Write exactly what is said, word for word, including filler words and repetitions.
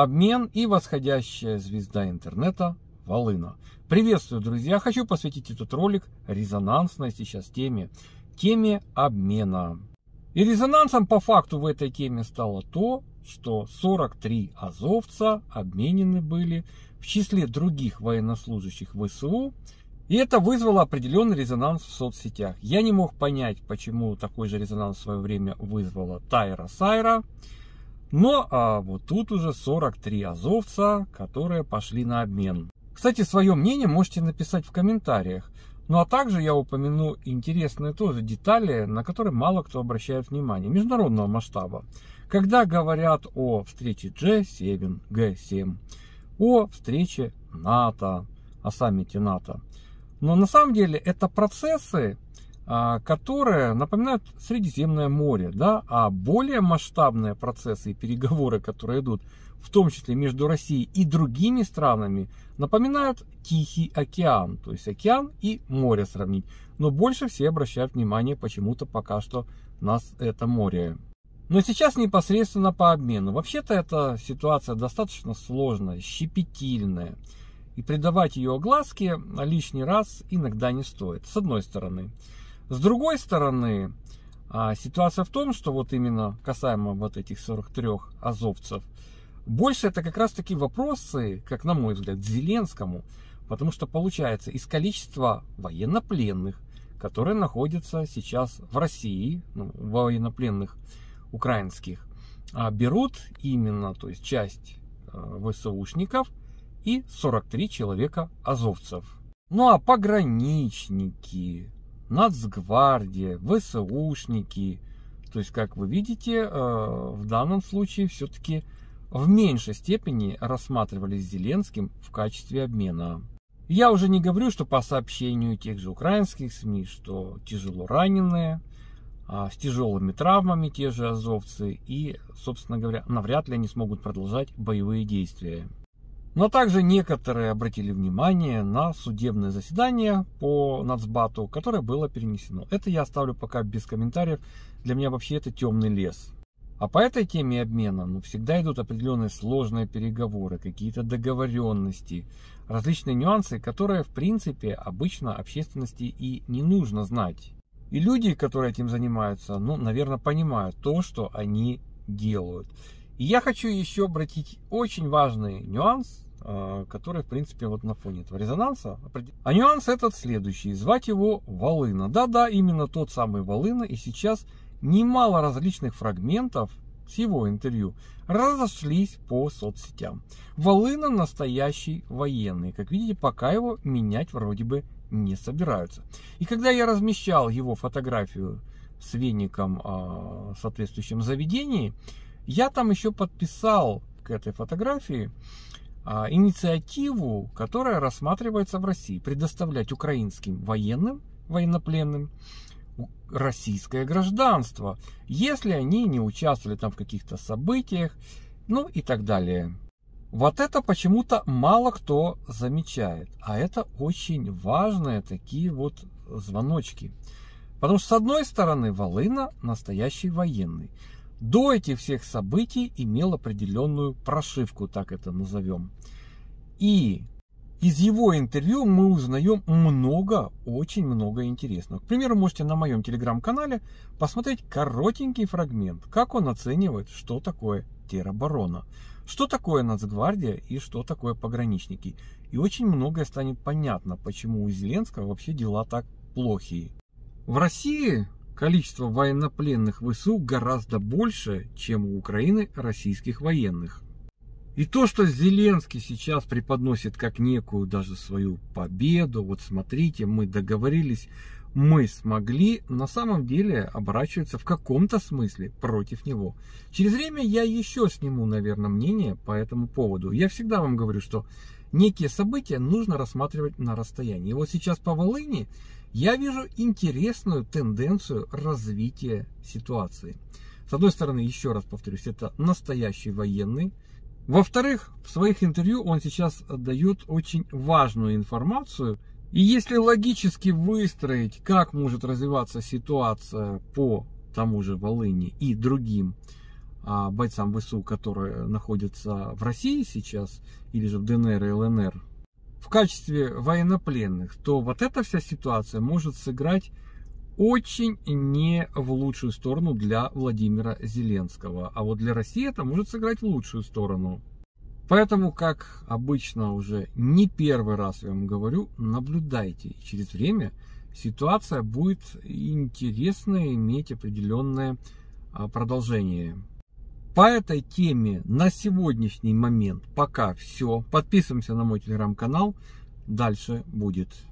Обмен и восходящая звезда интернета Волына. Приветствую, друзья! Хочу посвятить этот ролик резонансной сейчас теме, теме обмена. И резонансом по факту в этой теме стало то, что сорок три азовца обменены были в числе других военнослужащих ВСУ. И это вызвало определенный резонанс в соцсетях. Я не мог понять, почему такой же резонанс в свое время вызвала Тайра Сайра. Но а вот тут уже сорок три азовца, которые пошли на обмен. Кстати, свое мнение можете написать в комментариях. Ну а также я упомяну интересные тоже детали, на которые мало кто обращает внимание, международного масштаба. Когда говорят о встрече джи семь, джи семь, о встрече НАТО, о саммите НАТО. Но на самом деле это процессы, которые напоминают Средиземное море, да, а более масштабные процессы и переговоры, которые идут, в том числе между Россией и другими странами, напоминают Тихий океан, то есть океан и море сравнить. Но больше все обращают внимание почему-то пока что на это море. Но сейчас непосредственно по обмену. Вообще-то эта ситуация достаточно сложная, щепетильная. И придавать ее огласке лишний раз иногда не стоит, с одной стороны. С другой стороны, ситуация в том, что вот именно касаемо вот этих сорок трёх азовцев, больше это как раз таки вопросы, как на мой взгляд, к Зеленскому, потому что получается из количества военнопленных, которые находятся сейчас в России, ну, военнопленных украинских, берут именно, то есть часть ВСУшников и сорок три человека азовцев. Ну а пограничники, Нацгвардия, ВСУшники, то есть, как вы видите, в данном случае все-таки в меньшей степени рассматривались Зеленским в качестве обмена. Я уже не говорю, что по сообщению тех же украинских СМИ, что тяжело раненые, с тяжелыми травмами те же азовцы, и, собственно говоря, навряд ли они смогут продолжать боевые действия. Но также некоторые обратили внимание на судебное заседание по НАЦБАТу, которое было перенесено. Это я оставлю пока без комментариев. Для меня вообще это темный лес. А по этой теме обмена, ну, всегда идут определенные сложные переговоры, какие-то договоренности, различные нюансы, которые, в принципе, обычно общественности и не нужно знать. И люди, которые этим занимаются, ну, наверное, понимают то, что они делают. И я хочу еще обратить очень важный нюанс, который, в принципе, вот на фоне этого резонанса. А нюанс этот следующий. Звать его Волына. Да-да, именно тот самый Волына. И сейчас немало различных фрагментов с его интервью разошлись по соцсетям. Волына настоящий военный. Как видите, пока его менять вроде бы не собираются. И когда я размещал его фотографию с веником в соответствующем заведении, я там еще подписал к этой фотографии а, инициативу, которая рассматривается в России. Предоставлять украинским военным, военнопленным российское гражданство, если они не участвовали там в каких-то событиях, ну и так далее. Вот это почему-то мало кто замечает. А это очень важные такие вот звоночки. Потому что с одной стороны Волына настоящий военный. До этих всех событий имел определенную прошивку, так это назовем. И из его интервью мы узнаем много, очень много интересного. К примеру, можете на моем телеграм-канале посмотреть коротенький фрагмент, как он оценивает, что такое тероборона, что такое Нацгвардия и что такое пограничники. И очень многое станет понятно, почему у Зеленского вообще дела так плохие. В России количество военнопленных ВСУ гораздо больше, чем у Украины российских военных. И то, что Зеленский сейчас преподносит как некую даже свою победу, вот смотрите, мы договорились, мы смогли, на самом деле оборачивается в каком-то смысле против него. Через время я еще сниму, наверное, мнение по этому поводу. Я всегда вам говорю, что некие события нужно рассматривать на расстоянии. И вот сейчас по Волыне я вижу интересную тенденцию развития ситуации. С одной стороны, еще раз повторюсь, это настоящий военный. Во-вторых, в своих интервью он сейчас дает очень важную информацию. И если логически выстроить, как может развиваться ситуация по тому же Волыне и другим бойцам ВСУ, которые находятся в России сейчас, или же в ДНР и ЛНР, в качестве военнопленных, то вот эта вся ситуация может сыграть очень не в лучшую сторону для Владимира Зеленского. А вот для России это может сыграть в лучшую сторону. Поэтому, как обычно, уже не первый раз я вам говорю, наблюдайте. И через время ситуация будет интересная, иметь определенное продолжение. По этой теме на сегодняшний момент пока все. Подписываемся на мой телеграм-канал. Дальше будет.